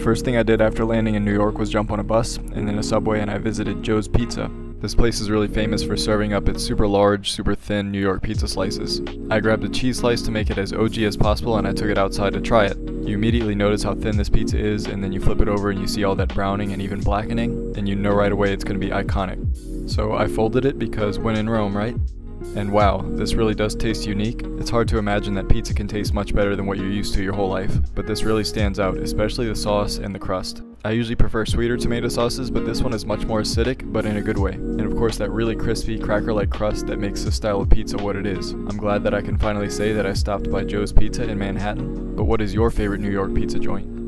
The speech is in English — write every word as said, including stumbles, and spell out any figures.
first thing I did after landing in New York was jump on a bus and then a subway, and I visited Joe's Pizza. This place is really famous for serving up its super large, super thin New York pizza slices. I grabbed a cheese slice to make it as O G as possible, and I took it outside to try it. You immediately notice how thin this pizza is, and then you flip it over and you see all that browning and even blackening, and you know right away it's going to be iconic. So I folded it because when in Rome, right? And wow, this really does taste unique. It's hard to imagine that pizza can taste much better than what you're used to your whole life, but this really stands out, especially the sauce and the crust. I usually prefer sweeter tomato sauces, but this one is much more acidic, but in a good way. And of course that really crispy, cracker-like crust that makes this style of pizza what it is. I'm glad that I can finally say that I stopped by Joe's Pizza in Manhattan. But what is your favorite New York pizza joint?